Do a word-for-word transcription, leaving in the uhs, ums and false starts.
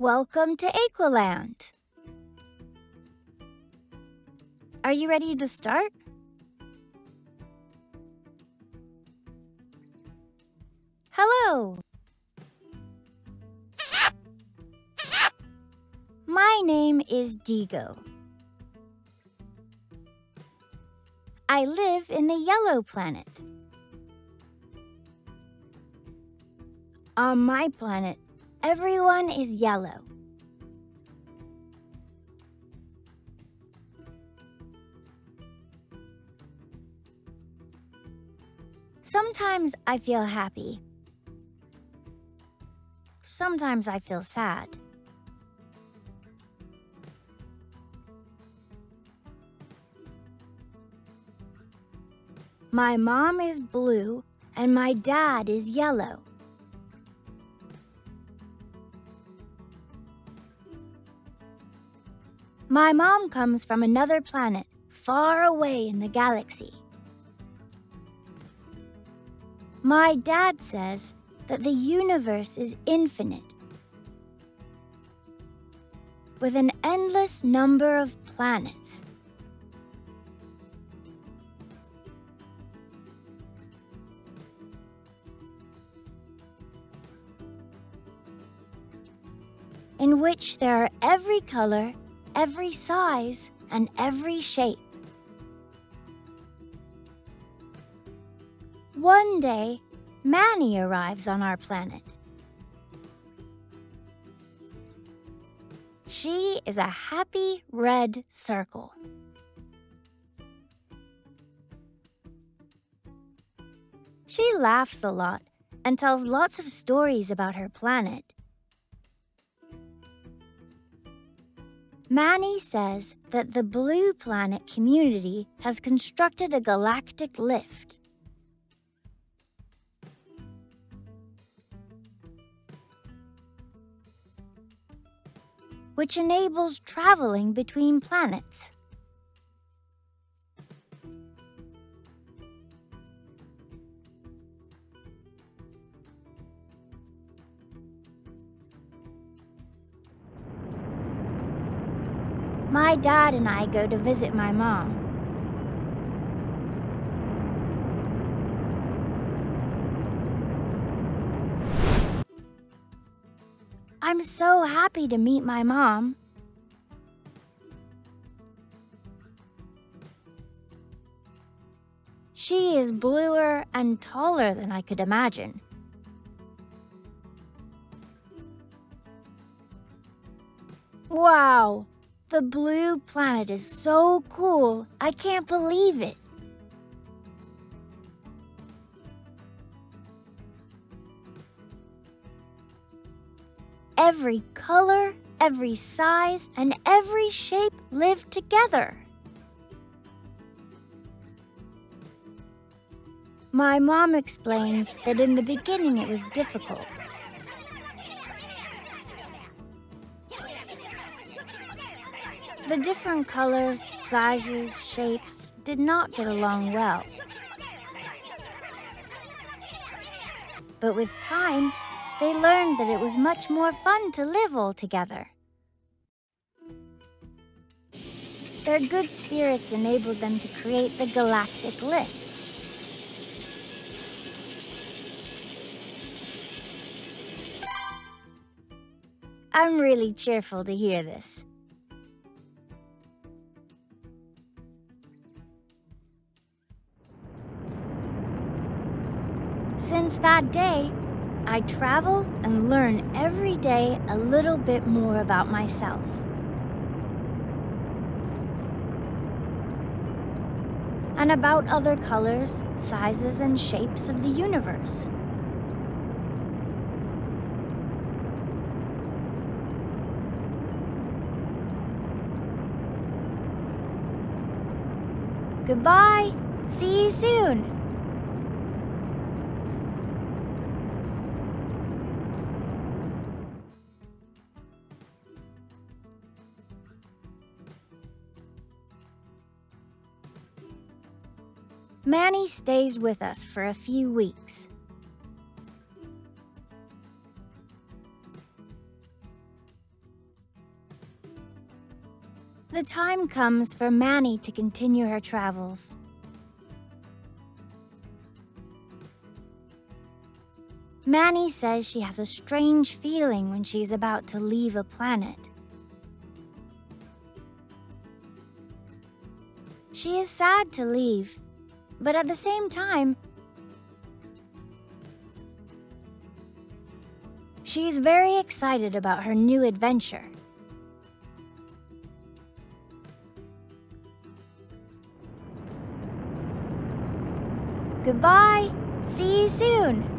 Welcome to Aequaland. Are you ready to start? Hello. My name is Digo. I live in the yellow planet. On my planet, everyone is yellow. Sometimes I feel happy. Sometimes I feel sad. My mom is blue and my dad is yellow. My mom comes from another planet, far away in the galaxy. My dad says that the universe is infinite, with an endless number of planets. In which there are every color, every size, and every shape. One day, Manny arrives on our planet. She is a happy red circle. She laughs a lot and tells lots of stories about her planet. Manny says that the Blue Planet community has constructed a galactic lift. Which enables traveling between planets. My dad and I go to visit my mom. I'm so happy to meet my mom. She is bluer and taller than I could imagine. Wow! The Blue Planet is so cool, I can't believe it. Every color, every size, and every shape live together. My mom explains that in the beginning it was difficult. The different colors, sizes, shapes did not get along well. But with time, they learned that it was much more fun to live all together. Their good spirits enabled them to create the galactic lift. I'm really cheerful to hear this. Since that day, I travel and learn every day a little bit more about myself. And about other colors, sizes, and shapes of the universe. Goodbye! See you soon! Manny stays with us for a few weeks. The time comes for Manny to continue her travels. Manny says she has a strange feeling when she's about to leave a planet. She is sad to leave, but at the same time, she's very excited about her new adventure. Goodbye, see you soon!